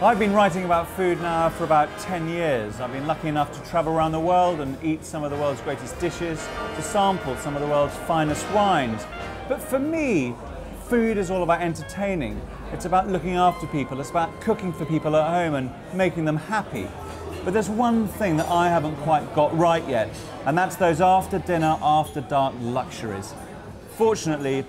I've been writing about food now for about 10 years. I've been lucky enough to travel around the world and eat some of the world's greatest dishes, to sample some of the world's finest wines. But for me, food is all about entertaining. It's about looking after people, it's about cooking for people at home and making them happy. But there's one thing that I haven't quite got right yet, and that's those after-dinner, after-dark luxuries. Fortunately,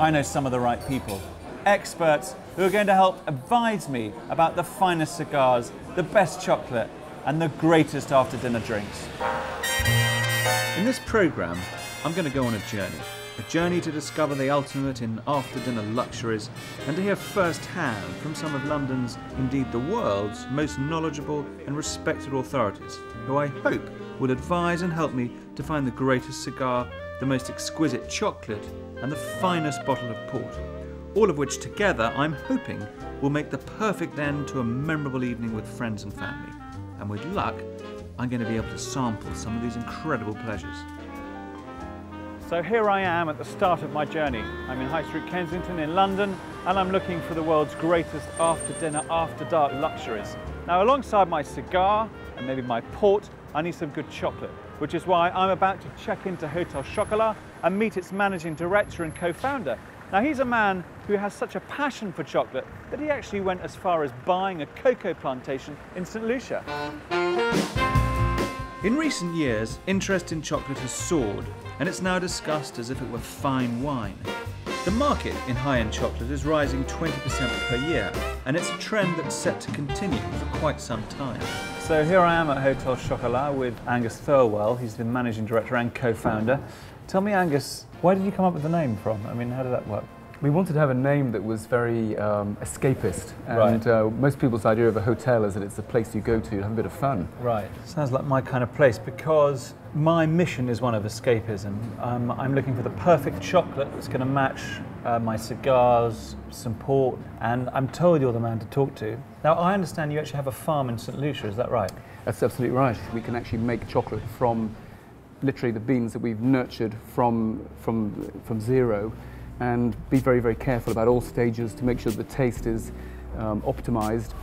I know some of the right people. Experts who are going to help advise me about the finest cigars, the best chocolate, and the greatest after-dinner drinks. In this programme, I'm going to go on a journey to discover the ultimate in after-dinner luxuries and to hear first-hand from some of London's, indeed the world's, most knowledgeable and respected authorities, who I hope will advise and help me to find the greatest cigar, the most exquisite chocolate, and the finest bottle of port. All of which together, I'm hoping, will make the perfect end to a memorable evening with friends and family. And with luck, I'm going to be able to sample some of these incredible pleasures. So here I am at the start of my journey. I'm in High Street, Kensington in London, and I'm looking for the world's greatest after-dinner, after-dark luxuries. Now, alongside my cigar and maybe my port, I need some good chocolate, which is why I'm about to check into Hotel Chocolat and meet its managing director and co-founder. Now, he's a man who has such a passion for chocolate that he actually went as far as buying a cocoa plantation in St Lucia. In recent years, interest in chocolate has soared, and it's now discussed as if it were fine wine. The market in high-end chocolate is rising 20% per year, and it's a trend that's set to continue for quite some time. So here I am at Hotel Chocolat with Angus Thirlwell. He's the managing director and co-founder. Tell me, Angus, where did you come up with the name from? I mean, how did that work? We wanted to have a name that was very escapist, and most people's idea of a hotel is that it's a place you go to have a bit of fun. Right. Sounds like my kind of place, because my mission is one of escapism. I'm looking for the perfect chocolate that's going to match my cigars, some port, and I'm told you're the man to talk to. Now, I understand you actually have a farm in St Lucia, is that right? That's absolutely right. We can actually make chocolate from literally the beans that we've nurtured from zero, and be very, very careful about all stages to make sure the taste is optimized.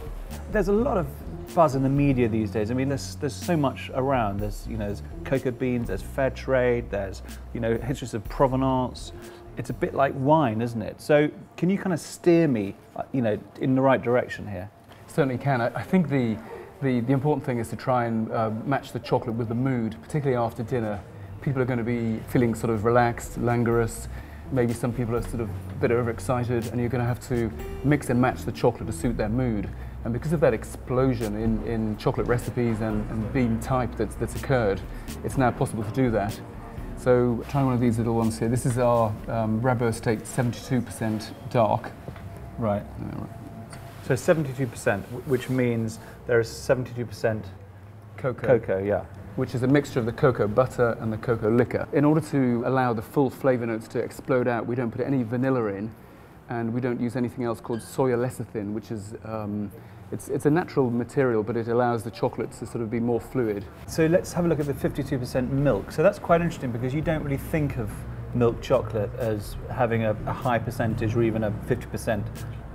There's a lot of buzz in the media these days. I mean, there's so much around. There's, you know, there's cocoa beans, there's fair trade, there's, you know, histories of provenance. It's a bit like wine, isn't it? So can you kind of steer me, you know, in the right direction here? Certainly can. I think the important thing is to try and match the chocolate with the mood, particularly after dinner. People are going to be feeling sort of relaxed, languorous. Maybe some people are sort of a bit overexcited, and you're going to have to mix and match the chocolate to suit their mood. And because of that explosion in chocolate recipes and bean type that's occurred, it's now possible to do that. So try one of these little ones here. This is our Rabot Estate 72% dark. Right. So 72%, which means there is 72% cocoa, yeah. Which is a mixture of the cocoa butter and the cocoa liquor. In order to allow the full flavour notes to explode out, we don't put any vanilla in, and we don't use anything else called soya lecithin, which is it's a natural material, but it allows the chocolate to sort of be more fluid. So let's have a look at the 52% milk. So that's quite interesting, because you don't really think of milk chocolate as having a high percentage or even a 50%.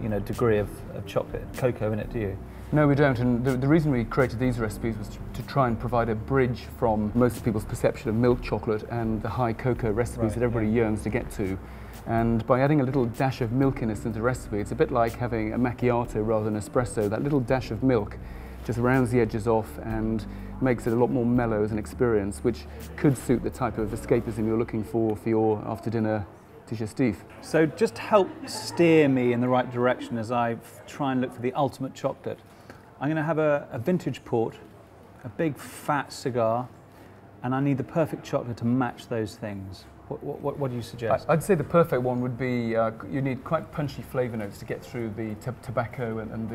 You know, degree of chocolate, cocoa in it, do you? No, we don't, and the reason we created these recipes was to try and provide a bridge from most people's perception of milk chocolate and the high cocoa recipes that everybody yearns to get to. And by adding a little dash of milkiness into the recipe, it's a bit like having a macchiato rather than espresso. That little dash of milk just rounds the edges off and makes it a lot more mellow as an experience, which could suit the type of escapism you're looking for your after-dinner digestif. So just help steer me in the right direction as I try and look for the ultimate chocolate. I'm going to have a vintage port, a big fat cigar, and I need the perfect chocolate to match those things. What do you suggest? I'd say the perfect one would be, you need quite punchy flavour notes to get through the tobacco and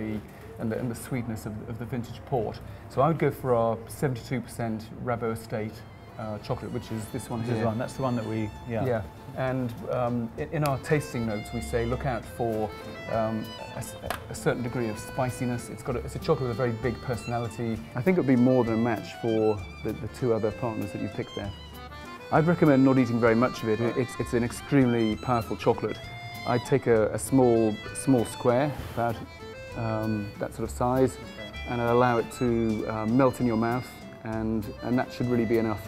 the sweetness of the vintage port. So I would go for our 72% Rabot Estate chocolate, which is this one here. This one, that's the one that we, yeah. And in our tasting notes, we say look out for a certain degree of spiciness. It's a chocolate with a very big personality. I think it would be more than a match for the two other partners that you picked there. I'd recommend not eating very much of it. It's an extremely powerful chocolate. I'd take a small square, about that sort of size, and allow it to melt in your mouth, and that should really be enough.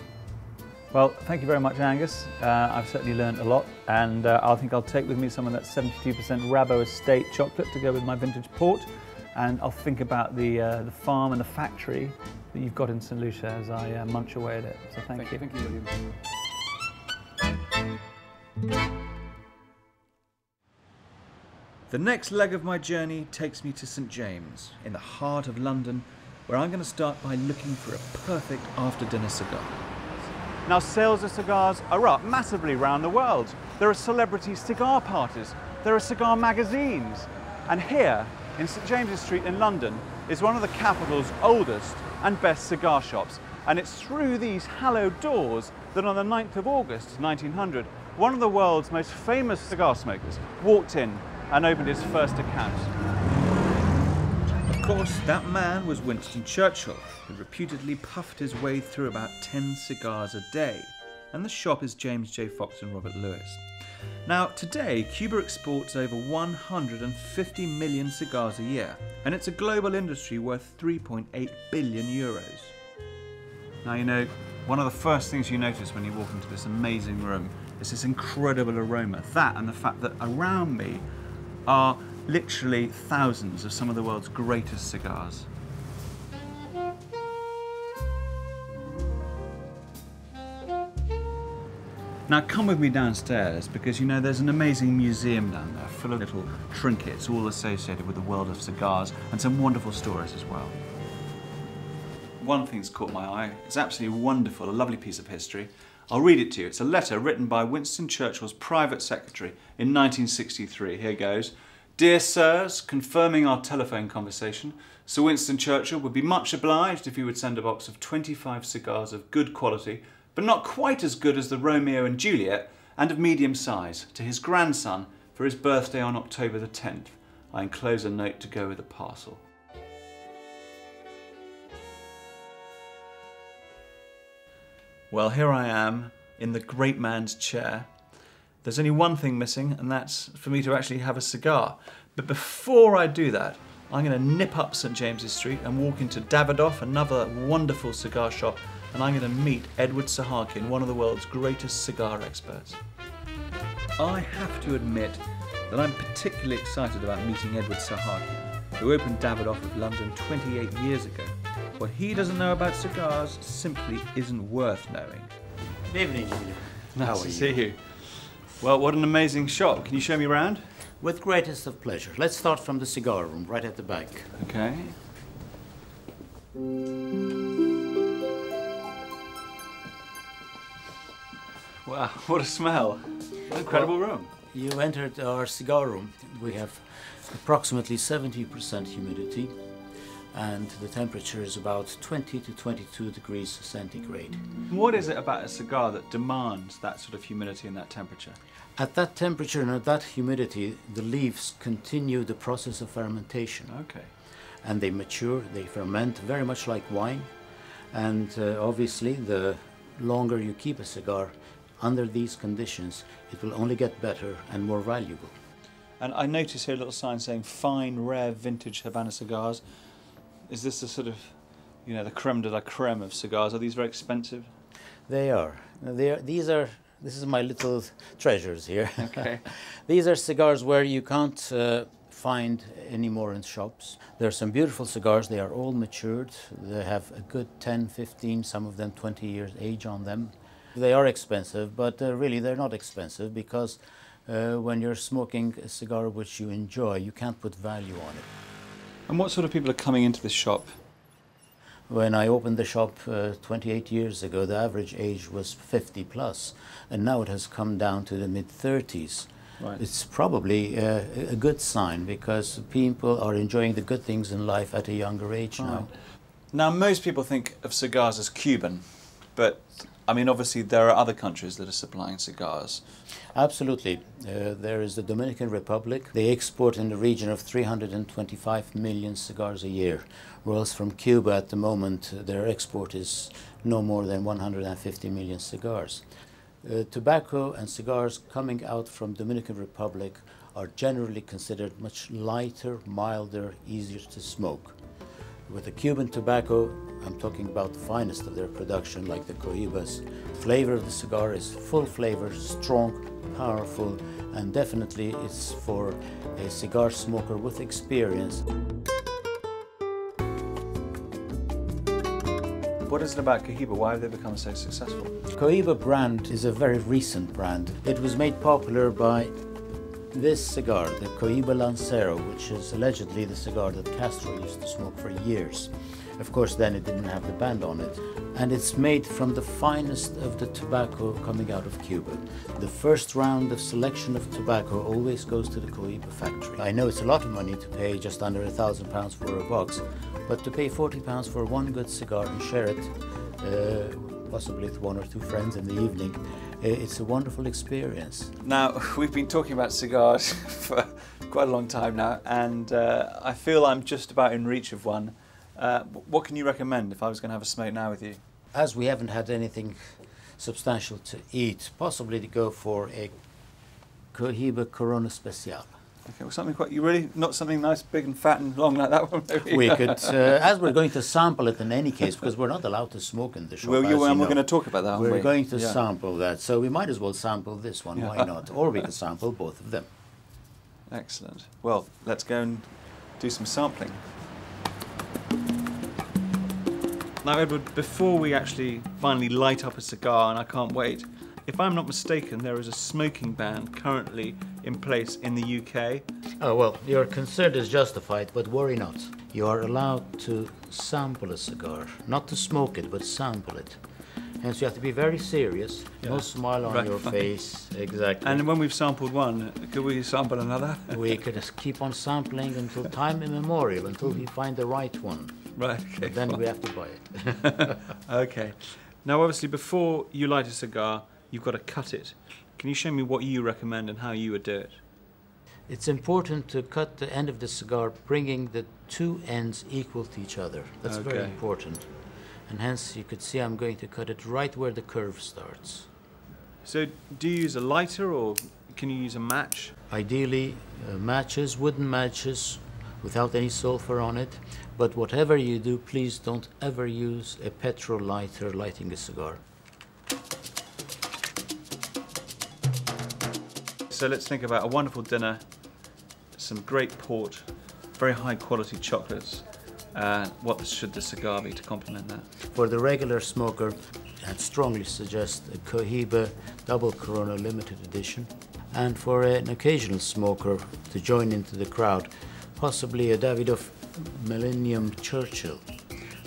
Well, thank you very much, Angus. I've certainly learned a lot, and I think I'll take with me some of that 72% Rabot Estate chocolate to go with my vintage port, and I'll think about the farm and the factory that you've got in St Lucia as I munch away at it. So thank you. Thank you, William. The next leg of my journey takes me to St James, in the heart of London, where I'm going to start by looking for a perfect after-dinner cigar. Now, sales of cigars are up massively around the world. There are celebrity cigar parties, there are cigar magazines, and here in St James's Street in London is one of the capital's oldest and best cigar shops, and it's through these hallowed doors that on the 9th of August 1900, one of the world's most famous cigar smokers walked in and opened his first account. Of course, that man was Winston Churchill, who reputedly puffed his way through about 10 cigars a day, and the shop is James J Fox and Robert Lewis. Now, today, Cuba exports over 150 million cigars a year, and it's a global industry worth 3.8 billion euros. Now, you know, one of the first things you notice when you walk into this amazing room is this incredible aroma. That and the fact that around me are literally thousands of some of the world's greatest cigars. Now come with me downstairs, because you know there's an amazing museum down there full of little trinkets all associated with the world of cigars, and some wonderful stories as well. One thing's caught my eye, it's absolutely wonderful, a lovely piece of history. I'll read it to you. It's a letter written by Winston Churchill's private secretary in 1963. Here goes. Dear sirs, confirming our telephone conversation, Sir Winston Churchill would be much obliged if you would send a box of 25 cigars of good quality, but not quite as good as the Romeo and Juliet, and of medium size, to his grandson for his birthday on October the 10th. I enclose a note to go with the parcel. Well, here I am in the great man's chair. There's only one thing missing, and that's for me to actually have a cigar. But before I do that, I'm going to nip up St James's Street and walk into Davidoff, another wonderful cigar shop, and I'm going to meet Edward Sahakin, one of the world's greatest cigar experts. I have to admit that I'm particularly excited about meeting Edward Sahakin, who opened Davidoff of London 28 years ago. What he doesn't know about cigars simply isn't worth knowing. Good evening, William. Nice to see you. Well, what an amazing shop. Can you show me around? With greatest of pleasure. Let's start from the cigar room, right at the back. Okay. Wow, what a smell. An incredible room. You entered our cigar room. We have approximately 70% humidity, and the temperature is about 20 to 22 degrees centigrade. What is it about a cigar that demands that sort of humidity and that temperature? At that temperature and at that humidity, the leaves continue the process of fermentation. Okay. And they mature, they ferment very much like wine. And obviously, the longer you keep a cigar under these conditions, it will only get better and more valuable. And I notice here a little sign saying fine, rare, vintage Havana cigars. Is this the sort of, you know, the creme de la creme of cigars? Are these very expensive? They are. This is my little treasures here. Okay. These are cigars where you can't find anymore in shops. There are some beautiful cigars. They are all matured. They have a good 10, 15, some of them 20 years age on them. They are expensive, but really they're not expensive, because when you're smoking a cigar which you enjoy, you can't put value on it. And what sort of people are coming into this shop? When I opened the shop 28 years ago, the average age was 50 plus, and now it has come down to the mid-30s. Right. It's probably a good sign, because people are enjoying the good things in life at a younger age now. Now, most people think of cigars as Cuban, but I mean, obviously, there are other countries that are supplying cigars. Absolutely. There is the Dominican Republic. They export in the region of 325 million cigars a year, whereas from Cuba at the moment, their export is no more than 150 million cigars. Tobacco and cigars coming out from Dominican Republic are generally considered much lighter, milder, easier to smoke. With the Cuban tobacco, I'm talking about the finest of their production, like the Cohibas. Flavor of the cigar is full flavor, strong, powerful, and definitely it's for a cigar smoker with experience. What is it about Cohiba? Why have they become so successful? Cohiba brand is a very recent brand. It was made popular by this cigar, the Cohiba Lancero, which is allegedly the cigar that Castro used to smoke for years. Of course, then it didn't have the band on it. And it's made from the finest of the tobacco coming out of Cuba. The first round of selection of tobacco always goes to the Cohiba factory. I know it's a lot of money to pay just under £1,000 for a box, but to pay £40 for one good cigar and share it, possibly with one or two friends in the evening, it's a wonderful experience. Now, we've been talking about cigars for quite a long time now, and I feel I'm just about in reach of one. What can you recommend if I was going to have a smoke now with you? As we haven't had anything substantial to eat, possibly to go for a Cohiba Corona Special. Okay, well, something quite, you really, not something nice, big and fat and long like that one, maybe? We could, as we're going to sample it in any case, because we're not allowed to smoke in the shop. Well, you and we're going to talk about that, aren't we? We're going to sample that, so we might as well sample this one, why not? Or we could sample both of them. Excellent. Well, let's go and do some sampling. Now, Edward, before we actually finally light up a cigar, and I can't wait, if I'm not mistaken, there is a smoking ban currently in place in the UK. Oh, well, your concern is justified, but worry not. You are allowed to sample a cigar, not to smoke it, but sample it. Hence, you have to be very serious, no smile on your face, exactly. And when we've sampled one, could we sample another? We could just keep on sampling until time immemorial, until we find the right one. Right, okay. But then we have to buy it. Okay. Now, obviously, before you light a cigar, you've got to cut it. Can you show me what you recommend and how you would do it? It's important to cut the end of the cigar, bringing the two ends equal to each other. That's very important. And hence, you could see I'm going to cut it right where the curve starts. So, do you use a lighter or can you use a match? Ideally, matches, wooden matches, without any sulfur on it. But whatever you do, please don't ever use a petrol lighter lighting a cigar. So let's think about a wonderful dinner, some great port, very high quality chocolates. What should the cigar be to complement that? For the regular smoker, I'd strongly suggest a Cohiba Double Corona Limited Edition. And for an occasional smoker to join into the crowd, possibly a Davidoff Millennium Churchill,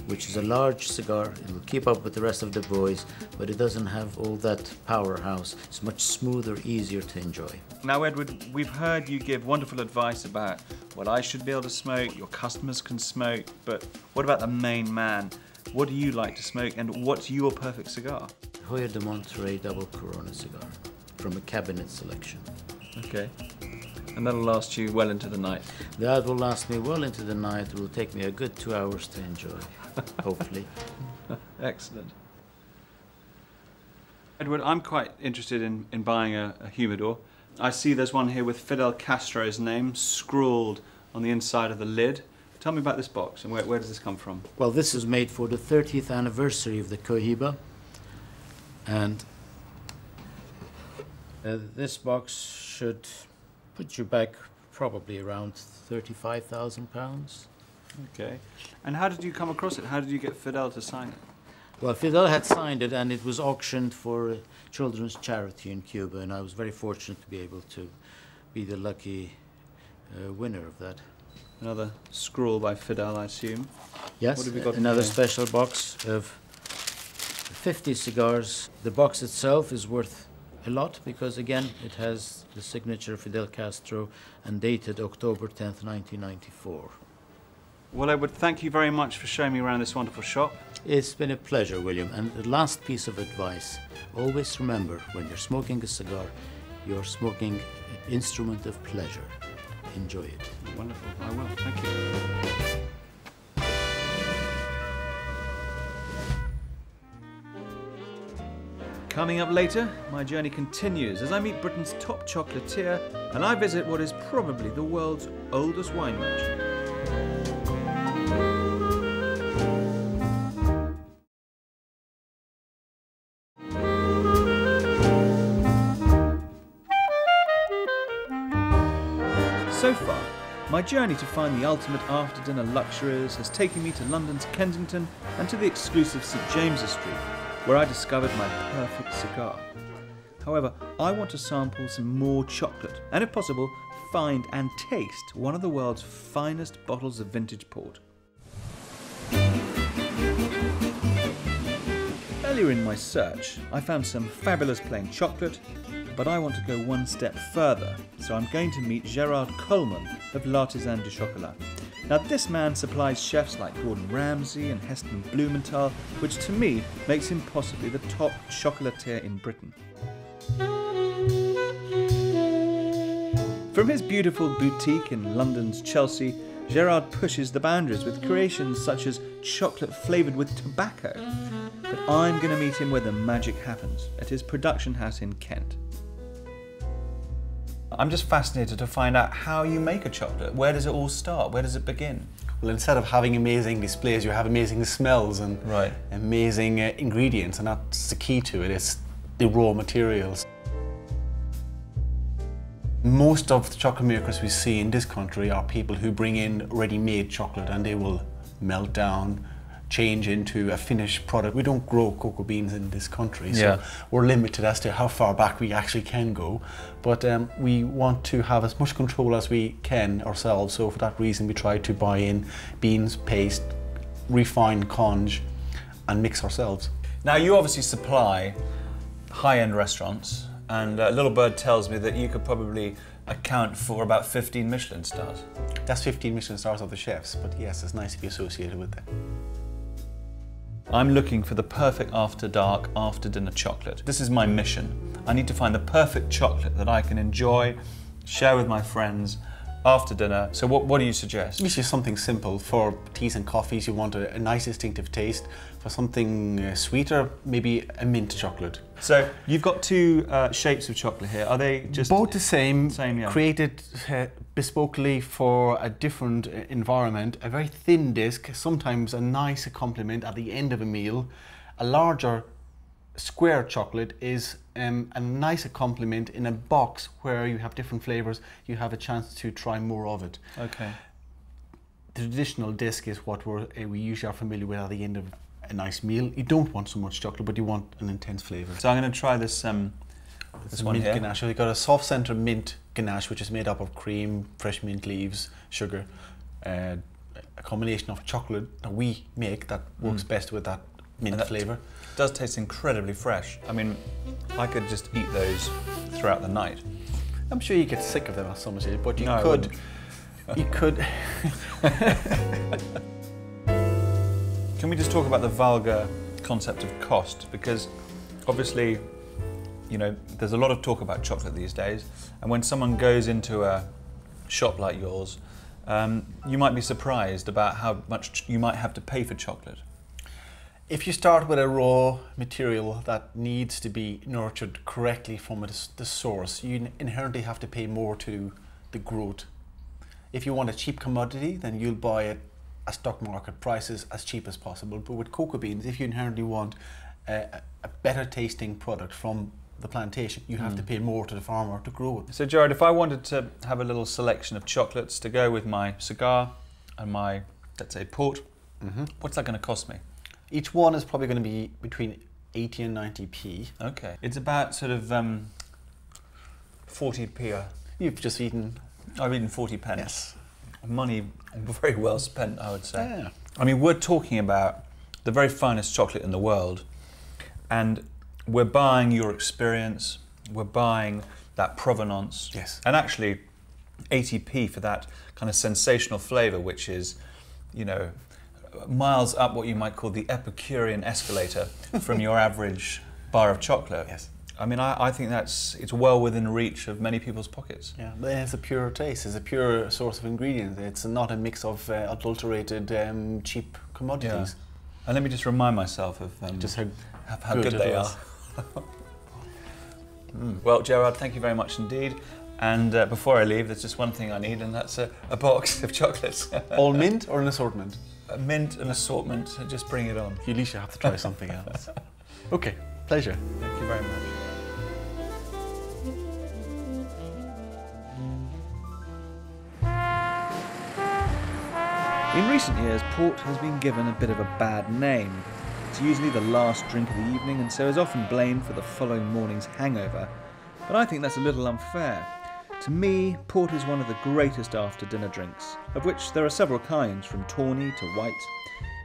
which is a large cigar. It will keep up with the rest of the boys, but it doesn't have all that powerhouse. It's much smoother, easier to enjoy. Now, Edward, we've heard you give wonderful advice about what I should be able to smoke, your customers can smoke, but what about the main man? What do you like to smoke, and what's your perfect cigar? Hoyo de Monterey Double Corona cigar, from a cabinet selection. Okay. And that'll last you well into the night? That will last me well into the night. It will take me a good 2 hours to enjoy, hopefully. Excellent. Edward, I'm quite interested in buying a humidor. I see there's one here with Fidel Castro's name scrawled on the inside of the lid. Tell me about this box and where does this come from? Well, this is made for the 30th anniversary of the Cohiba. And this box should put you back probably around £35,000. Okay. And how did you come across it? How did you get Fidel to sign it? Well, Fidel had signed it and it was auctioned for a children's charity in Cuba, and I was very fortunate to be able to be the lucky winner of that. Another scroll by Fidel, I assume. Yes, what have we got another special box of 50 cigars. The box itself is worth a lot because, again, it has the signature Fidel Castro and dated October 10th, 1994. Well, Edward, thank you very much for showing me around this wonderful shop. It's been a pleasure, William. And the last piece of advice, always remember, when you're smoking a cigar, you're smoking an instrument of pleasure. Enjoy it. Wonderful. I will. Thank you. Coming up later, my journey continues as I meet Britain's top chocolatier and I visit what is probably the world's oldest wine merchant. So far, my journey to find the ultimate after-dinner luxuries has taken me to London's Kensington and to the exclusive St James's Street, where I discovered my perfect cigar. However, I want to sample some more chocolate, and if possible, find and taste one of the world's finest bottles of vintage port. Earlier in my search, I found some fabulous plain chocolate, but I want to go one step further, so I'm going to meet Gerard Coleman of L'Artisan du Chocolat. Now this man supplies chefs like Gordon Ramsay and Heston Blumenthal, which to me makes him possibly the top chocolatier in Britain. From his beautiful boutique in London's Chelsea, Gerard pushes the boundaries with creations such as chocolate flavoured with tobacco. But I'm going to meet him where the magic happens, at his production house in Kent. I'm just fascinated to find out how you make a chocolate. Where does it all start? Where does it begin? Well, instead of having amazing displays, you have amazing smells and amazing ingredients, and that's the key to it, it's the raw materials. Most of the chocolate makers we see in this country are people who bring in ready-made chocolate, and they will melt down, change into a finished product. We don't grow cocoa beans in this country, so we're limited as to how far back we actually can go. But we want to have as much control as we can ourselves, so for that reason we try to buy in beans, paste, refine conge, and mix ourselves. Now you obviously supply high-end restaurants, and Little Bird tells me that you could probably account for about 15 Michelin stars. That's 15 Michelin stars of the chefs, but yes, it's nice to be associated with them. I'm looking for the perfect after dark, after dinner chocolate. This is my mission. I need to find the perfect chocolate that I can enjoy, share with my friends after dinner. So what do you suggest? It's just something simple. For teas and coffees, you want a nice distinctive taste. For something sweeter, maybe a mint chocolate. So you've got two shapes of chocolate here. Are they just both the same? Same, yeah. Created bespokely for a different environment. A very thin disc, sometimes a nice compliment at the end of a meal. A larger square chocolate is a nicer compliment in a box where you have different flavors. You have a chance to try more of it. Okay. The traditional disc is what we usually are familiar with at the end of a nice meal. You don't want so much chocolate, but you want an intense flavor. So I'm going to try this this one mint here. Ganache. So you've got a soft center mint ganache, which is made up of cream, fresh mint leaves, sugar, a combination of chocolate that we make that works best with that mint flavor. Does taste incredibly fresh. I mean, I could just eat those throughout the night. I'm sure you get sick of them at some stage, but you could. You could. Can we just talk about the vulgar concept of cost? Because obviously, you know, there's a lot of talk about chocolate these days, and when someone goes into a shop like yours, you might be surprised about how much you might have to pay for chocolate. If you start with a raw material that needs to be nurtured correctly from the source, you inherently have to pay more to the growth. If you want a cheap commodity, then you'll buy it at stock market prices as cheap as possible. But with cocoa beans, if you inherently want a better tasting product from the plantation, you have to pay more to the farmer to grow it. So Gerard, if I wanted to have a little selection of chocolates to go with my cigar and my, let's say, port, what's that going to cost me? Each one is probably going to be between 80 and 90p. Okay. It's about sort of 40p. You've just eaten... I've eaten 40 pence. Yes. Money very well spent, I would say. Yeah. I mean, we're talking about the very finest chocolate in the world, and we're buying your experience, we're buying that provenance. Yes. And actually, 80p for that kind of sensational flavour, which is, you know, miles up what you might call the Epicurean escalator from your average bar of chocolate. Yes. I mean, I think it's well within reach of many people's pockets. Yeah, but it's a pure taste, it's a pure source of ingredient. It's not a mix of adulterated cheap commodities. Yeah. And let me just remind myself of just how good they are. Mm. Well, Gerard, thank you very much indeed. And before I leave, there's just one thing I need, and that's a box of chocolates. All mint or an assortment? A mint, an assortment, and just bring it on. You at least have to try something else. Okay, pleasure. Thank you very much. In recent years, port has been given a bit of a bad name. It's usually the last drink of the evening, and so is often blamed for the following morning's hangover. But I think that's a little unfair. To me, port is one of the greatest after-dinner drinks, of which there are several kinds, from tawny to white.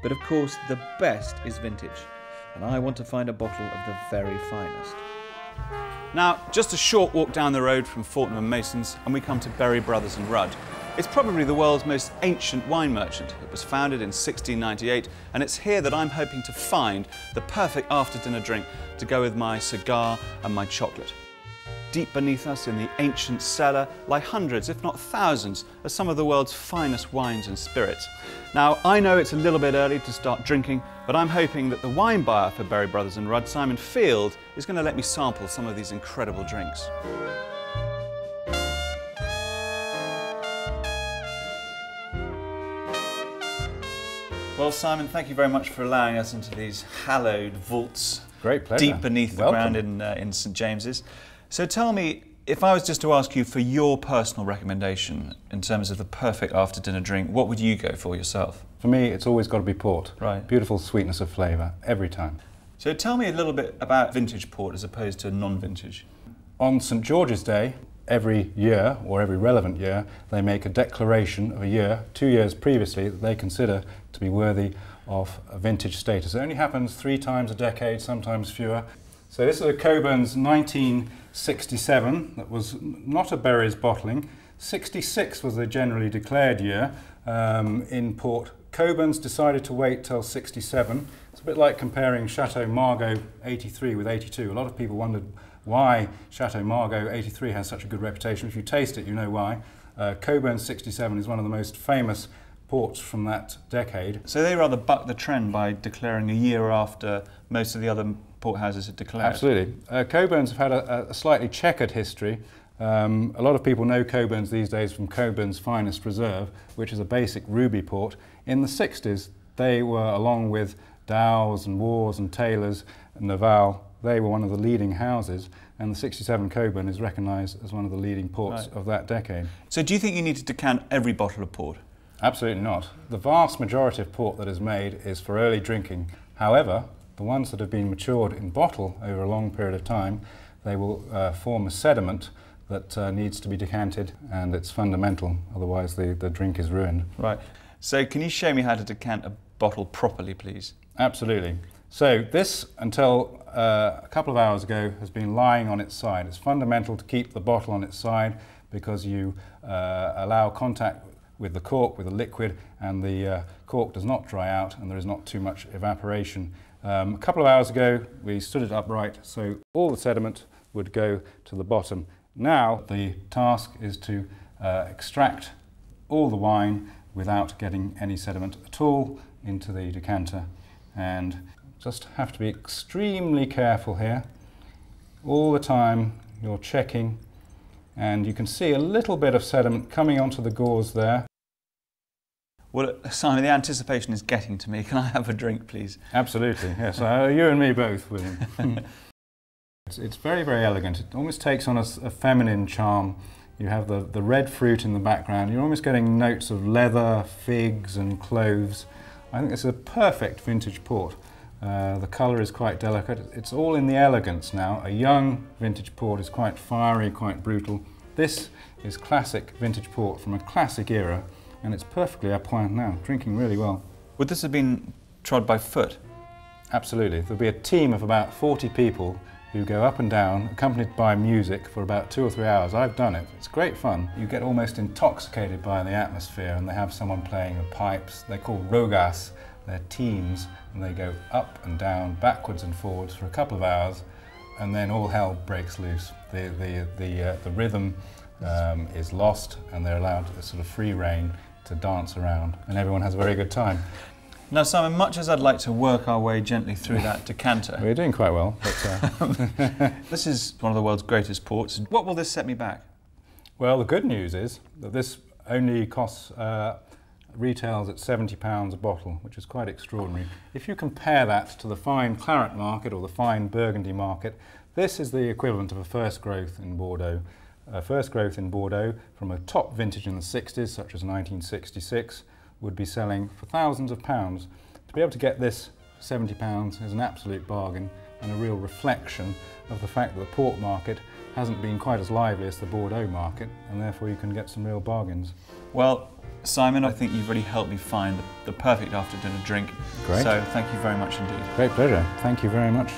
But of course, the best is vintage, and I want to find a bottle of the very finest. Now, just a short walk down the road from Fortnum and Mason's, and we come to Berry Brothers and Rudd. It's probably the world's most ancient wine merchant. It was founded in 1698, and it's here that I'm hoping to find the perfect after-dinner drink to go with my cigar and my chocolate. Deep beneath us in the ancient cellar lie hundreds, if not thousands, of some of the world's finest wines and spirits. Now, I know it's a little bit early to start drinking, but I'm hoping that the wine buyer for Berry Brothers and Rudd, Simon Field, is going to let me sample some of these incredible drinks. Well, Simon, thank you very much for allowing us into these hallowed vaults. Great pleasure. Deep beneath the ground in St James's. So tell me, if I was just to ask you for your personal recommendation in terms of the perfect after-dinner drink, what would you go for yourself? For me, it's always got to be port. Right. Beautiful sweetness of flavour, every time. So tell me a little bit about vintage port as opposed to non-vintage. On St George's Day, every year, or every relevant year, they make a declaration of a year, 2 years previously, that they consider to be worthy of a vintage status. It only happens 3 times a decade, sometimes fewer. So this is a Coburn's 1967, that was not a Berry's bottling. 66 was the generally declared year in port. Coburn's decided to wait till 67. It's a bit like comparing Chateau Margaux 83 with 82. A lot of people wondered why Chateau Margaux 83 has such a good reputation. If you taste it, you know why. Coburn's 67 is one of the most famous ports from that decade. So they rather bucked the trend by declaring a year after most of the other port houses had declared. Absolutely. Coburn's have had a slightly checkered history. A lot of people know Coburn's these days from Coburn's Finest Reserve, which is a basic ruby port. In the 60s, they were, along with Dow's and Wars and Taylors and Naval, they were one of the leading houses, and the 67 Coburn is recognised as one of the leading ports of that decade. So do you think you need to decant every bottle of port? Absolutely not. The vast majority of port that is made is for early drinking. However, the ones that have been matured in bottle over a long period of time, they will form a sediment that needs to be decanted, and it's fundamental, otherwise the drink is ruined. Right. So can you show me how to decant a bottle properly, please? Absolutely. So this, until a couple of hours ago, has been lying on its side. It's fundamental to keep the bottle on its side because you allow contact with the cork, with the liquid, and the cork does not dry out and there is not too much evaporation. A couple of hours ago we stood it upright, so all the sediment would go to the bottom. Now the task is to extract all the wine without getting any sediment at all into the decanter, and just have to be extremely careful here. All the time you're checking, and you can see a little bit of sediment coming onto the gauze there. Well, Simon, the anticipation is getting to me. Can I have a drink, please? Absolutely, yes. You and me both, William. It's very, very elegant. It almost takes on a feminine charm. You have the red fruit in the background. You're almost getting notes of leather, figs and cloves. I think it's a perfect vintage port. The colour is quite delicate. It's all in the elegance now. A young vintage port is quite fiery, quite brutal. This is classic vintage port from a classic era, and it's perfectly à point now, drinking really well. Would this have been trod by foot? Absolutely. There'll be a team of about 40 people who go up and down, accompanied by music for about 2 or 3 hours. I've done it. It's great fun. You get almost intoxicated by the atmosphere, and they have someone playing the pipes. They're called rogas, they're teams, and they go up and down, backwards and forwards for a couple of hours, and then all hell breaks loose. The rhythm is lost, and they're allowed a sort of free rein to dance around, and everyone has a very good time. Now, Simon, much as I'd like to work our way gently through that decanter... We're doing quite well, but... This is one of the world's greatest ports. What will this set me back? Well, the good news is that this only costs... retails at £70 a bottle, which is quite extraordinary. If you compare that to the fine claret market or the fine burgundy market, this is the equivalent of a first growth in Bordeaux. A first growth in Bordeaux from a top vintage in the 60s, such as 1966, would be selling for thousands of pounds. To be able to get this £70 is an absolute bargain and a real reflection of the fact that the port market hasn't been quite as lively as the Bordeaux market, and therefore you can get some real bargains. Well, Simon, I think you've really helped me find the perfect after-dinner drink. Great. So thank you very much indeed. Great pleasure. Thank you very much.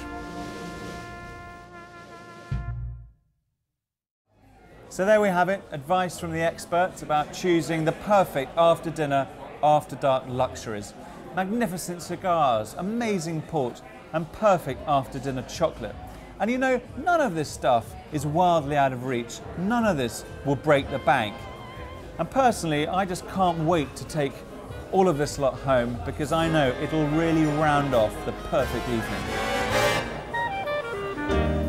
So there we have it, advice from the experts about choosing the perfect after-dinner, after-dark luxuries. Magnificent cigars, amazing port, and perfect after-dinner chocolate. And you know, none of this stuff is wildly out of reach. None of this will break the bank. And personally, I just can't wait to take all of this lot home because I know it'll really round off the perfect evening.